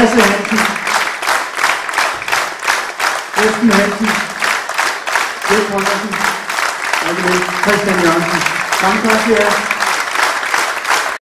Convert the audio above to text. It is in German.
Klasse, Händchen. Besten Händchen. Willkommen. Also, Christian Jansen. Danke dafür.